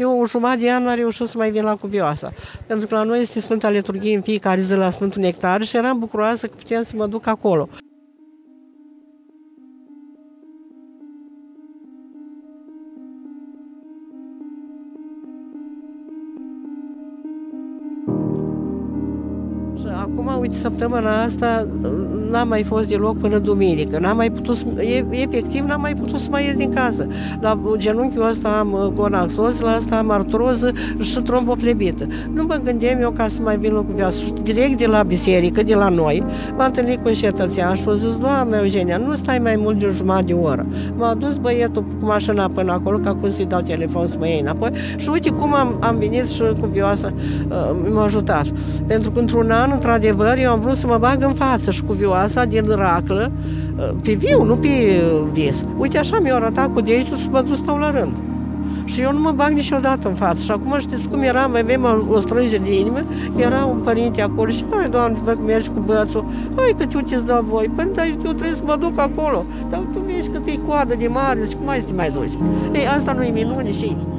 eu o jumătate de an n-am reușit să mai vin la Cuvioasa. Pentru că la noi este Sfânta Liturghie în fiecare zi la Sfântul Nectar și eram bucuroasă că puteam să mă duc acolo. Acum, uite, săptămâna asta n-am mai fost deloc până duminică, n-am mai putut, efectiv n-am mai putut să mai ies din casă. La genunchiul ăsta am gonartroză, la asta am artroză și tromboflebită. Nu mă gândeam eu ca să mai vin la Cuvioasă. Direct de la biserică, de la noi, m-am întâlnit cu un cetățean și a zis: Doamne Eugenia, nu stai mai mult de jumătate de oră. M-a dus băietul cu mașina până acolo, ca cum să-i dau telefon să mă iei înapoi. Și uite cum am venit și Cuvioasa m-a ajutat. Pentru că într-un an, într-adevăr, eu am vrut să mă bag în față și Cuvioasa din raclă, pe viu, nu pe vis. Uite așa mi-a arătat cu degetul și mă duc, stau la rând. Și eu nu mă bag niciodată în față. Și acum știți cum era, mai aveam o strângere de inimă, era un părinte acolo și: hai, Doamne, văd că mergi cu bățul, hai că eu ți-ți dau voi, păi dar eu trebuie să mă duc acolo. Dar tu vezi că te-i coadă de mare, zici, cum mai să te mai duci? Ei, asta nu-i minune și...